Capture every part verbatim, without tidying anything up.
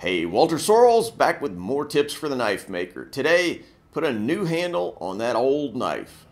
Hey, Walter Sorrells back with more tips for the knife maker. Today, put a new handle on that old knife.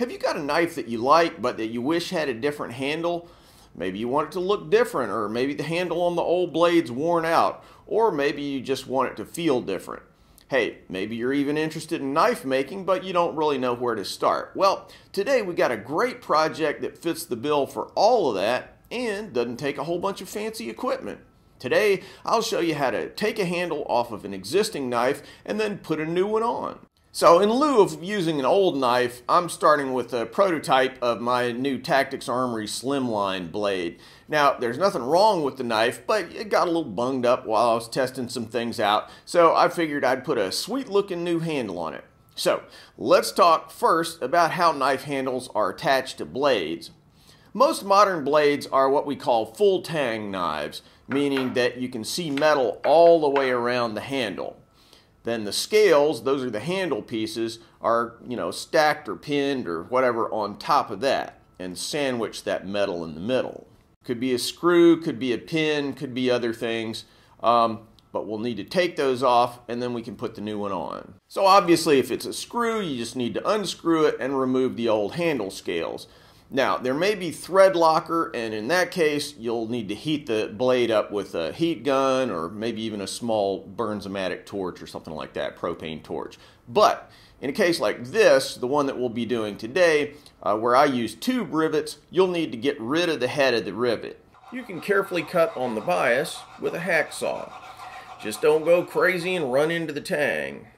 Have you got a knife that you like but that you wish had a different handle? Maybe you want it to look different, or maybe the handle on the old blade's worn out, or maybe you just want it to feel different. Hey, maybe you're even interested in knife making but you don't really know where to start. Well, today we got a great project that fits the bill for all of that and doesn't take a whole bunch of fancy equipment. Today I'll show you how to take a handle off of an existing knife and then put a new one on. So in lieu of using an old knife, I'm starting with a prototype of my new Tactix Armory Slimline blade. Now, there's nothing wrong with the knife, but it got a little bunged up while I was testing some things out, so I figured I'd put a sweet looking new handle on it. So let's talk first about how knife handles are attached to blades. Most modern blades are what we call full tang knives, meaning that you can see metal all the way around the handle. Then the scales, those are the handle pieces, are, you know, stacked or pinned or whatever on top of that and sandwich that metal in the middle. Could be a screw, could be a pin, could be other things, um, but we'll need to take those off and then we can put the new one on. So obviously if it's a screw, you just need to unscrew it and remove the old handle scales. Now, there may be thread locker, and in that case, you'll need to heat the blade up with a heat gun or maybe even a small Burns-O-Matic torch or something like that, propane torch. But in a case like this, the one that we'll be doing today, uh, where I use tube rivets, you'll need to get rid of the head of the rivet. You can carefully cut on the bias with a hacksaw. Just don't go crazy and run into the tang.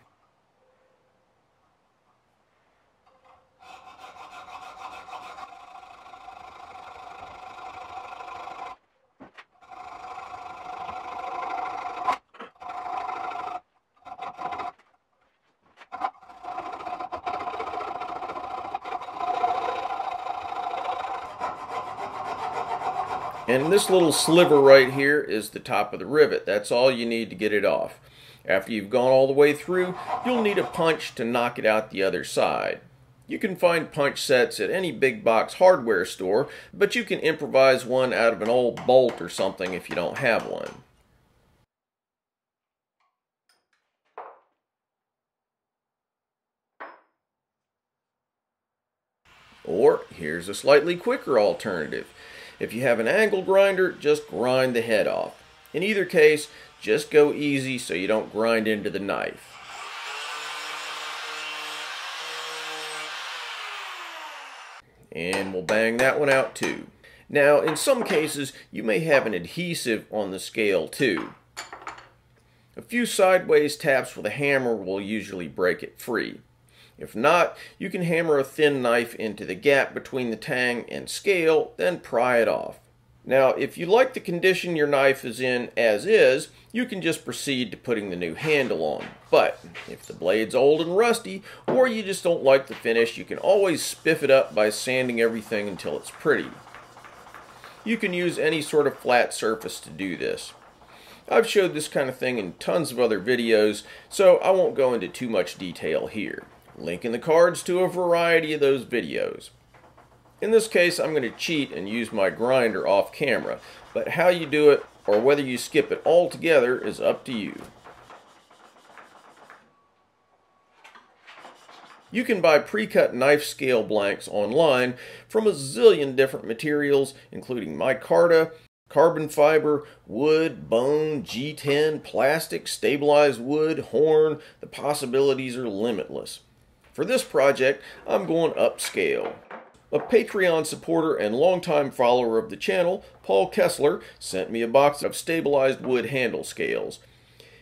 And this little sliver right here is the top of the rivet. That's all you need to get it off. After you've gone all the way through, you'll need a punch to knock it out the other side. You can find punch sets at any big box hardware store, but you can improvise one out of an old bolt or something if you don't have one. Or here's a slightly quicker alternative. If you have an angle grinder, just grind the head off. In either case, just go easy so you don't grind into the knife. And we'll bang that one out too. Now, in some cases, you may have an adhesive on the scale too. A few sideways taps with a hammer will usually break it free. If not, you can hammer a thin knife into the gap between the tang and scale, then pry it off. Now, if you like the condition your knife is in as is, you can just proceed to putting the new handle on. But if the blade's old and rusty, or you just don't like the finish, you can always spiff it up by sanding everything until it's pretty. You can use any sort of flat surface to do this. I've showed this kind of thing in tons of other videos, so I won't go into too much detail here. Link in the cards to a variety of those videos. In this case, I'm going to cheat and use my grinder off camera, but how you do it or whether you skip it altogether is up to you. You can buy pre-cut knife scale blanks online from a zillion different materials, including micarta, carbon fiber, wood, bone, G ten, plastic, stabilized wood, horn. The possibilities are limitless. For this project, I'm going upscale. A Patreon supporter and longtime follower of the channel, Paul Kessler, sent me a box of stabilized wood handle scales.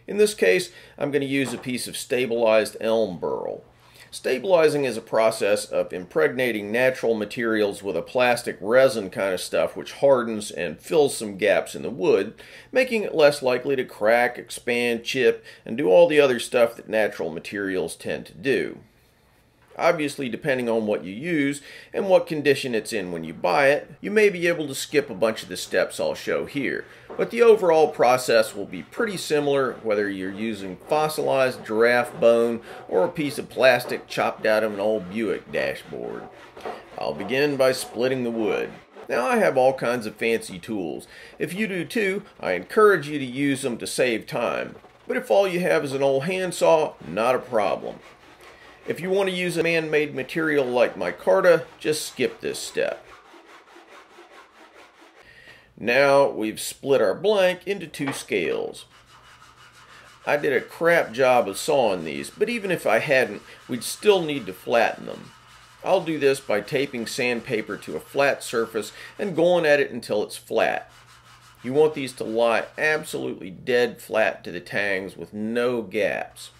In this case, I'm going to use a piece of stabilized elm burl. Stabilizing is a process of impregnating natural materials with a plastic resin kind of stuff which hardens and fills some gaps in the wood, making it less likely to crack, expand, chip, and do all the other stuff that natural materials tend to do. Obviously, depending on what you use and what condition it's in when you buy it, you may be able to skip a bunch of the steps I'll show here. But the overall process will be pretty similar whether you're using fossilized giraffe bone or a piece of plastic chopped out of an old Buick dashboard. I'll begin by splitting the wood. Now, I have all kinds of fancy tools. If you do too, I encourage you to use them to save time. But if all you have is an old handsaw, not a problem. If you want to use a man-made material like micarta, just skip this step. Now we've split our blank into two scales. I did a crap job of sawing these, but even if I hadn't, we'd still need to flatten them. I'll do this by taping sandpaper to a flat surface and going at it until it's flat. You want these to lie absolutely dead flat to the tangs with no gaps.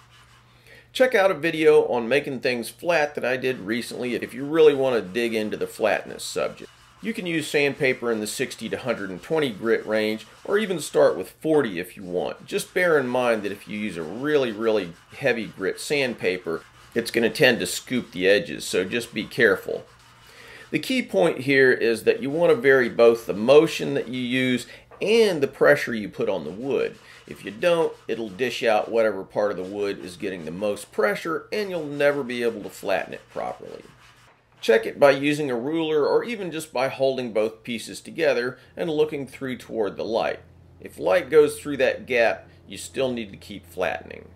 Check out a video on making things flat that I did recently if you really want to dig into the flatness subject. You can use sandpaper in the sixty to one hundred twenty grit range, or even start with forty if you want. Just bear in mind that if you use a really, really heavy grit sandpaper, it's going to tend to scoop the edges, so just be careful. The key point here is that you want to vary both the motion that you use and the pressure you put on the wood. If you don't, it'll dish out whatever part of the wood is getting the most pressure, and you'll never be able to flatten it properly. Check it by using a ruler or even just by holding both pieces together and looking through toward the light. If light goes through that gap, you still need to keep flattening.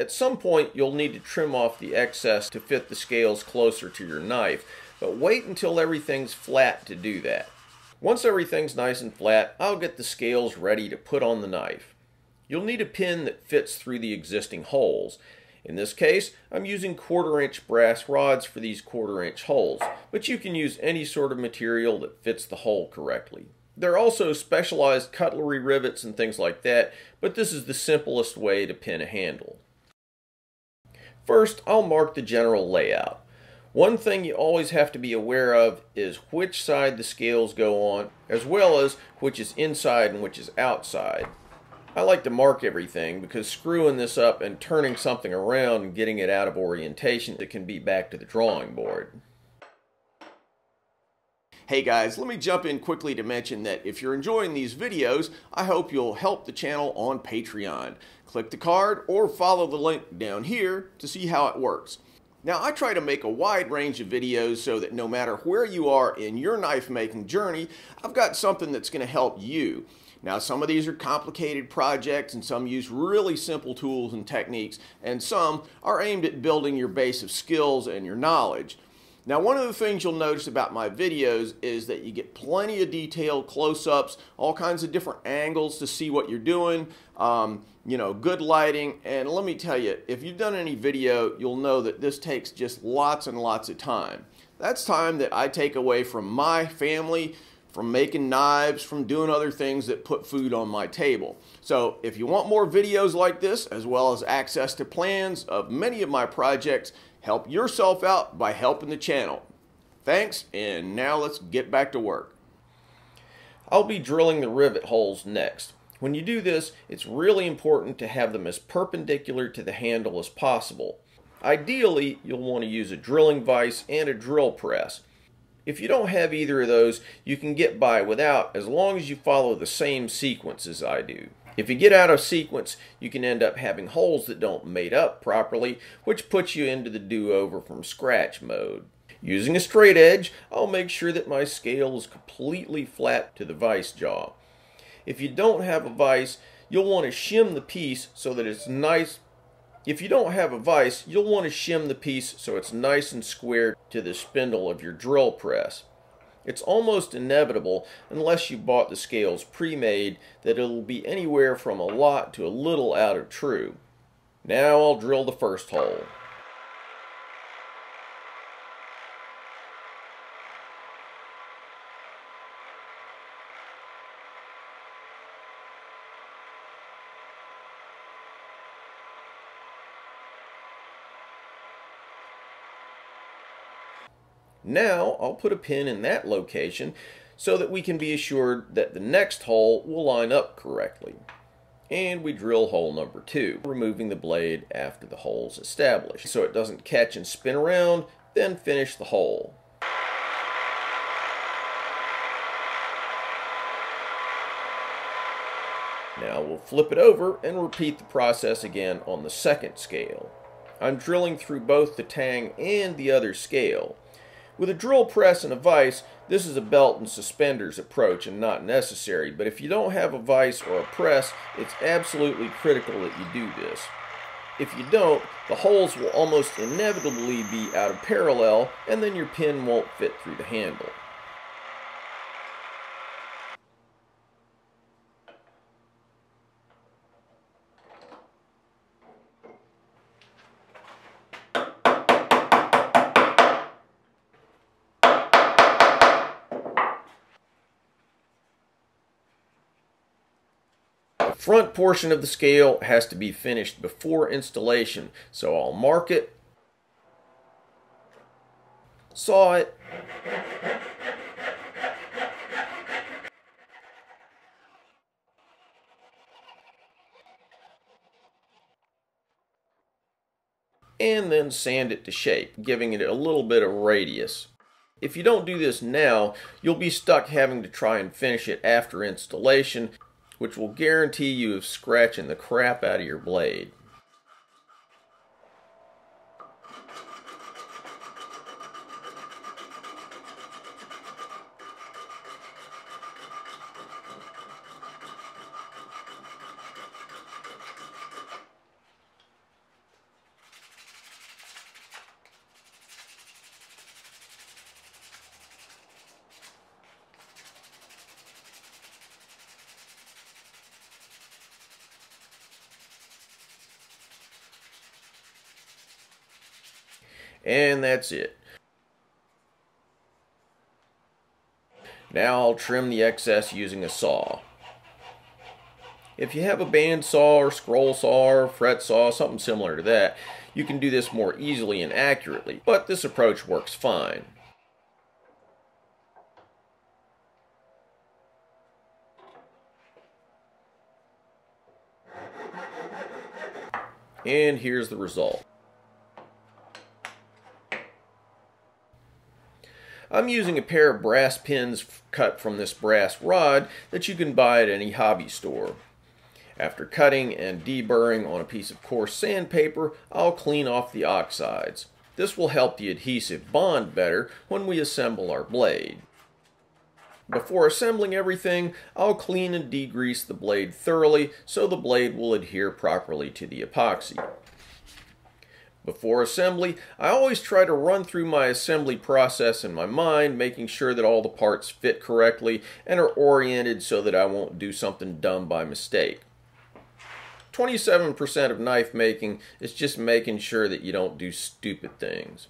At some point, you'll need to trim off the excess to fit the scales closer to your knife, but wait until everything's flat to do that. Once everything's nice and flat, I'll get the scales ready to put on the knife. You'll need a pin that fits through the existing holes. In this case, I'm using quarter-inch brass rods for these quarter-inch holes, but you can use any sort of material that fits the hole correctly. There are also specialized cutlery rivets and things like that, but this is the simplest way to pin a handle. First, I'll mark the general layout. One thing you always have to be aware of is which side the scales go on, as well as which is inside and which is outside. I like to mark everything because screwing this up and turning something around and getting it out of orientation, it can be back to the drawing board. Hey guys, let me jump in quickly to mention that if you're enjoying these videos, I hope you'll help the channel on Patreon. Click the card or follow the link down here to see how it works. Now, I try to make a wide range of videos so that no matter where you are in your knife making journey, I've got something that's going to help you. Now, some of these are complicated projects and some use really simple tools and techniques, and some are aimed at building your base of skills and your knowledge. Now, one of the things you'll notice about my videos is that you get plenty of detailed close-ups, all kinds of different angles to see what you're doing, um, you know, good lighting. And let me tell you, if you've done any video, you'll know that this takes just lots and lots of time. That's time that I take away from my family, from making knives, from doing other things that put food on my table. So if you want more videos like this, as well as access to plans of many of my projects, help yourself out by helping the channel. Thanks, and now let's get back to work. I'll be drilling the rivet holes next. When you do this, it's really important to have them as perpendicular to the handle as possible. Ideally, you'll want to use a drilling vise and a drill press. If you don't have either of those, you can get by without as long as you follow the same sequence as I do. If you get out of sequence, you can end up having holes that don't mate up properly, which puts you into the do-over from scratch mode. Using a straight edge, I'll make sure that my scale is completely flat to the vise jaw. If you don't have a vise, you'll want to shim the piece so that it's nice. If you don't have a vise, you'll want to shim the piece so it's nice and square to the spindle of your drill press. It's almost inevitable, unless you bought the scales pre-made, that it'll be anywhere from a lot to a little out of true. Now I'll drill the first hole. Now, I'll put a pin in that location so that we can be assured that the next hole will line up correctly. And we drill hole number two, removing the blade after the hole's established so it doesn't catch and spin around, then finish the hole. Now we'll flip it over and repeat the process again on the second scale. I'm drilling through both the tang and the other scale. With a drill press and a vise, this is a belt and suspenders approach and not necessary, but if you don't have a vise or a press, it's absolutely critical that you do this. If you don't, the holes will almost inevitably be out of parallel, and then your pin won't fit through the handle. The front portion of the scale has to be finished before installation, so I'll mark it, saw it, and then sand it to shape, giving it a little bit of radius. If you don't do this now, you'll be stuck having to try and finish it after installation, which will guarantee you of scratching the crap out of your blade. And that's it. Now I'll trim the excess using a saw. If you have a band saw or scroll saw or fret saw, something similar to that, you can do this more easily and accurately, but this approach works fine. And here's the result. I'm using a pair of brass pins cut from this brass rod that you can buy at any hobby store. After cutting and deburring on a piece of coarse sandpaper, I'll clean off the oxides. This will help the adhesive bond better when we assemble our blade. Before assembling everything, I'll clean and degrease the blade thoroughly so the blade will adhere properly to the epoxy. Before assembly, I always try to run through my assembly process in my mind, making sure that all the parts fit correctly and are oriented so that I won't do something dumb by mistake. twenty-seven percent of knife making is just making sure that you don't do stupid things.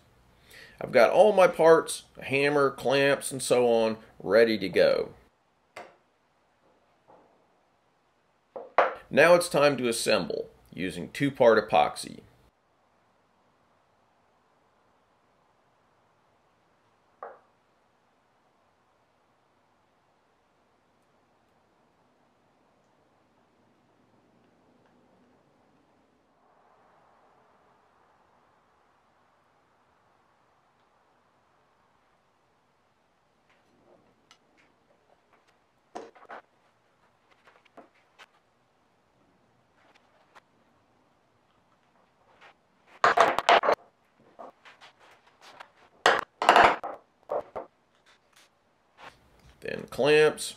I've got all my parts, a hammer, clamps, and so on, ready to go. Now it's time to assemble using two-part epoxy. Then clamps,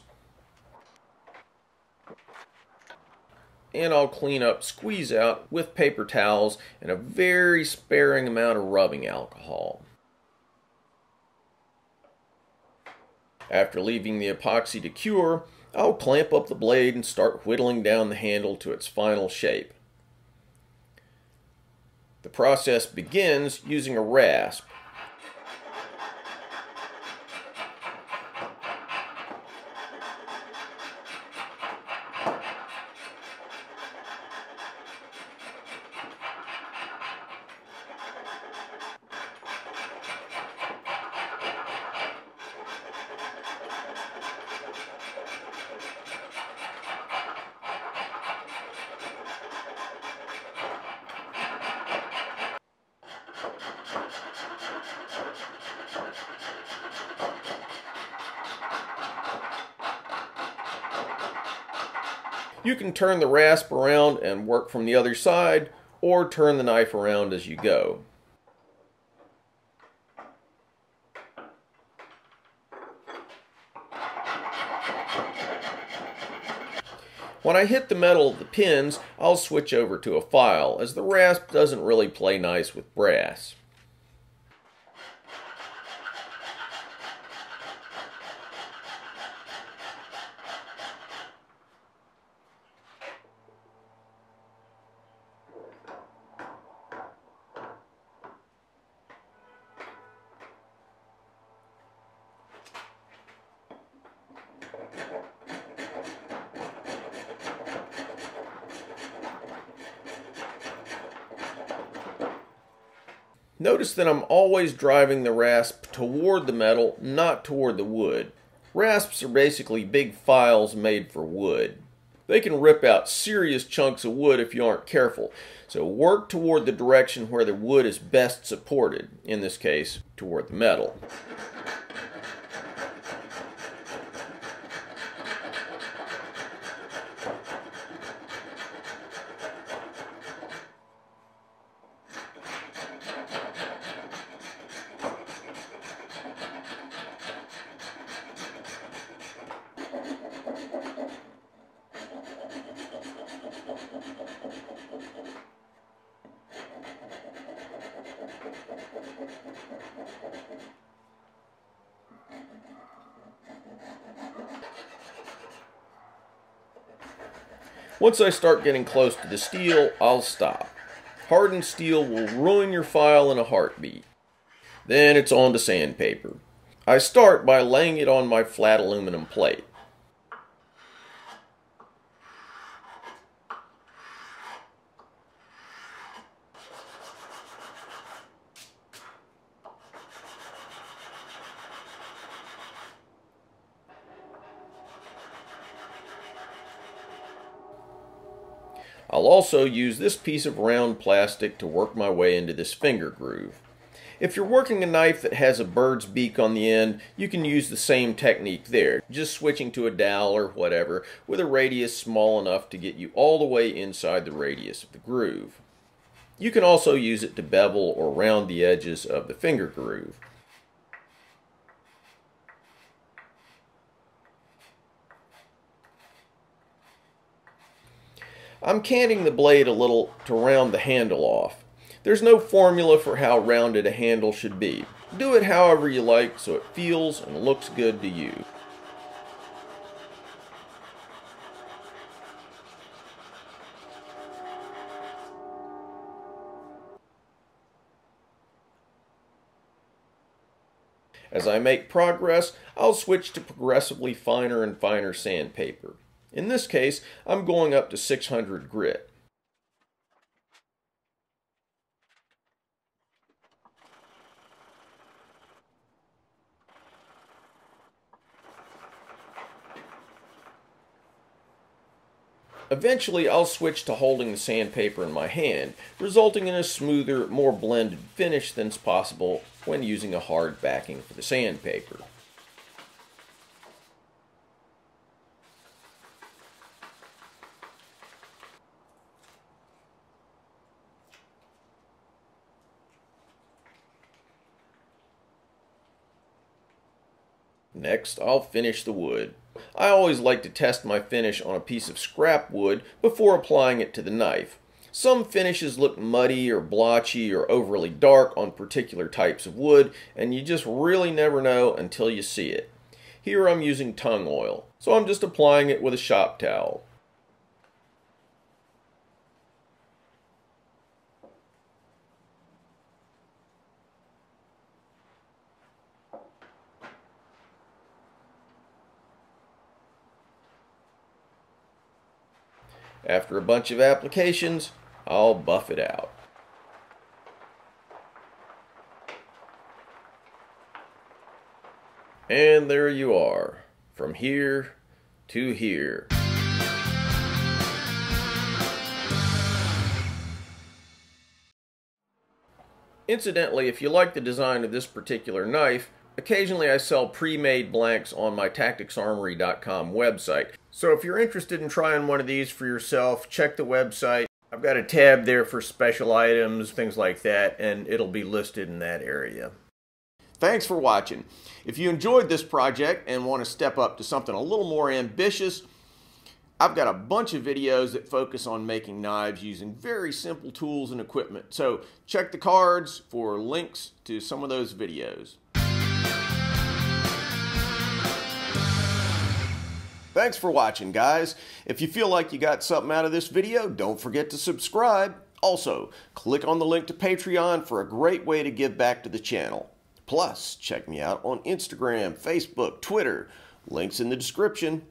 and I'll clean up squeeze out with paper towels and a very sparing amount of rubbing alcohol. After leaving the epoxy to cure, I'll clamp up the blade and start whittling down the handle to its final shape. The process begins using a rasp. You can turn the rasp around and work from the other side, or turn the knife around as you go. When I hit the metal of the pins, I'll switch over to a file, as the rasp doesn't really play nice with brass. Notice that I'm always driving the rasp toward the metal, not toward the wood. Rasps are basically big files made for wood. They can rip out serious chunks of wood if you aren't careful. So work toward the direction where the wood is best supported, in this case, toward the metal. Once I start getting close to the steel, I'll stop. Hardened steel will ruin your file in a heartbeat. Then it's on to sandpaper. I start by laying it on my flat aluminum plate. I'll also use this piece of round plastic to work my way into this finger groove. If you're working a knife that has a bird's beak on the end, you can use the same technique there, just switching to a dowel or whatever with a radius small enough to get you all the way inside the radius of the groove. You can also use it to bevel or round the edges of the finger groove. I'm canting the blade a little to round the handle off. There's no formula for how rounded a handle should be. Do it however you like so it feels and looks good to you. As I make progress, I'll switch to progressively finer and finer sandpaper. In this case, I'm going up to six hundred grit. Eventually, I'll switch to holding the sandpaper in my hand, resulting in a smoother, more blended finish than's possible when using a hard backing for the sandpaper. Next, I'll finish the wood. I always like to test my finish on a piece of scrap wood before applying it to the knife. Some finishes look muddy or blotchy or overly dark on particular types of wood, and you just really never know until you see it. Here I'm using tung oil, so I'm just applying it with a shop towel. After a bunch of applications, I'll buff it out. And there you are, from here to here. Incidentally, if you like the design of this particular knife, occasionally I sell pre-made blanks on my tactix armory dot com website. So if you're interested in trying one of these for yourself, check the website. I've got a tab there for special items, things like that, and it'll be listed in that area. Thanks for watching. If you enjoyed this project and want to step up to something a little more ambitious, I've got a bunch of videos that focus on making knives using very simple tools and equipment. So check the cards for links to some of those videos. Thanks for watching, guys. If you feel like you got something out of this video, don't forget to subscribe. Also, click on the link to Patreon for a great way to give back to the channel. Plus, check me out on Instagram, Facebook, Twitter. Links in the description.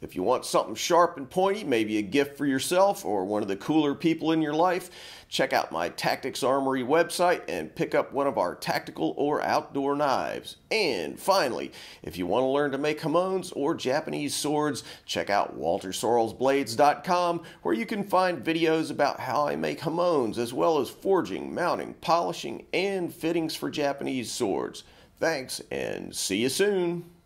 If you want something sharp and pointy, maybe a gift for yourself or one of the cooler people in your life, check out my Tactix Armory website and pick up one of our tactical or outdoor knives. And finally, if you want to learn to make Hamons or Japanese swords, check out Walter Sorrells Blades dot com, where you can find videos about how I make Hamons, as well as forging, mounting, polishing, and fittings for Japanese swords. Thanks, and see you soon.